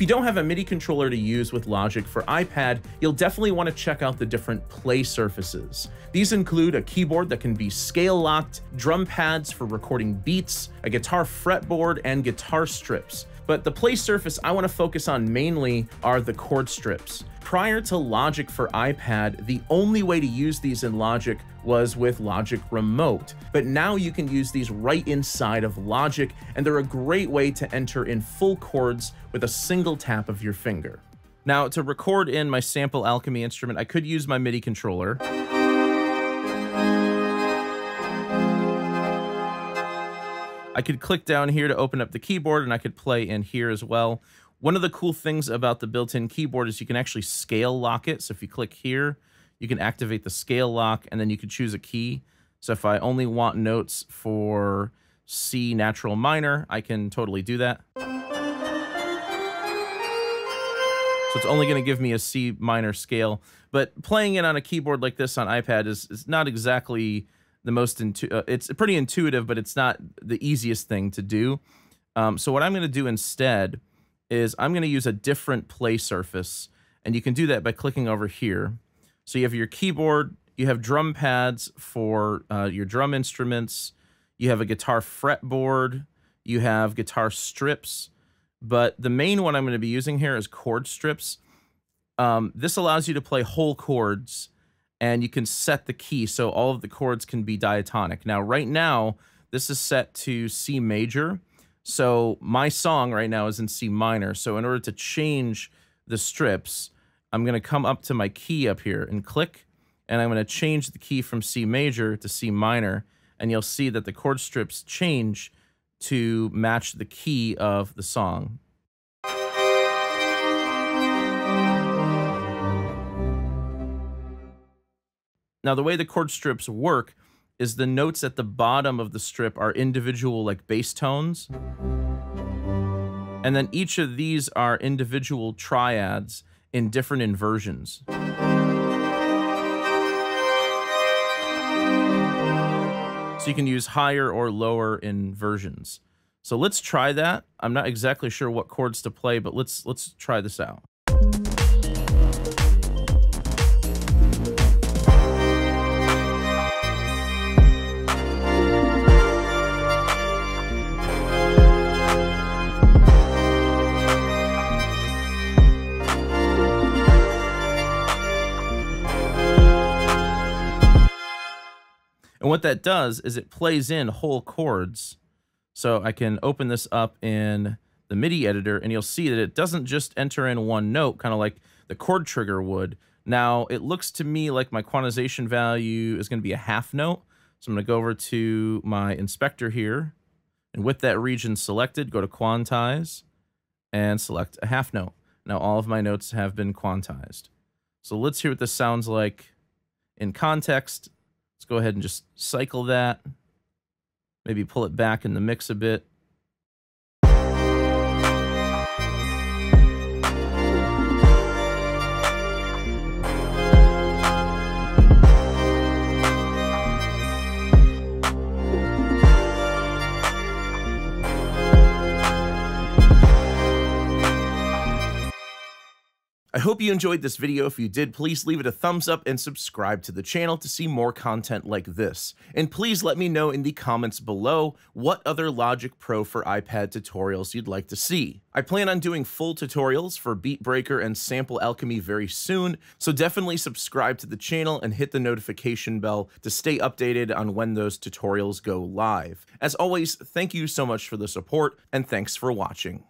If you don't have a MIDI controller to use with Logic for iPad, you'll definitely want to check out the different play surfaces. These include a keyboard that can be scale locked, drum pads for recording beats, a guitar fretboard, and guitar strips. But the play surface I want to focus on mainly are the chord strips. Prior to Logic for iPad, the only way to use these in Logic was with Logic Remote, but now you can use these right inside of Logic, and they're a great way to enter in full chords with a single tap of your finger. Now, to record in my Sample Alchemy instrument, I could use my MIDI controller. I could click down here to open up the keyboard, and I could play in here as well. One of the cool things about the built-in keyboard is you can actually scale lock it. So if you click here, you can activate the scale lock, and then you can choose a key. So if I only want notes for C natural minor, I can totally do that. So it's only going to give me a C minor scale. But playing it on a keyboard like this on iPad is not exactly the most intuitive. It's pretty intuitive, but it's not the easiest thing to do. So what I'm going to do instead is I'm going to use a different play surface, and you can do that by clicking over here. So you have your keyboard, you have drum pads for your drum instruments, you have a guitar fretboard, you have guitar strips, but the main one I'm going to be using here is chord strips. This allows you to play whole chords, and you can set the key so all of the chords can be diatonic. Now, right now, this is set to C major. So my song right now is in C minor. So in order to change the strips, I'm going to come up to my key up here and click, and I'm going to change the key from C major to C minor, and you'll see that the chord strips change to match the key of the song. Now, the way the chord strips work is the notes at the bottom of the strip are individual, like, bass tones. And then each of these are individual triads in different inversions. So you can use higher or lower inversions. So let's try that. I'm not exactly sure what chords to play, but let's try this out. And what that does is it plays in whole chords. So I can open this up in the MIDI editor, and you'll see that it doesn't just enter in one note, kind of like the chord trigger would. Now, it looks to me like my quantization value is going to be a half note. So I'm going to go over to my inspector here, and with that region selected, go to Quantize and select a half note. Now, all of my notes have been quantized. So let's hear what this sounds like in context. Let's go ahead and just cycle that, maybe pull it back in the mix a bit. I hope you enjoyed this video. If you did, please leave it a thumbs up and subscribe to the channel to see more content like this. And please let me know in the comments below what other Logic Pro for iPad tutorials you'd like to see. I plan on doing full tutorials for Beat Breaker and Sample Alchemy very soon, so definitely subscribe to the channel and hit the notification bell to stay updated on when those tutorials go live. As always, thank you so much for the support, and thanks for watching.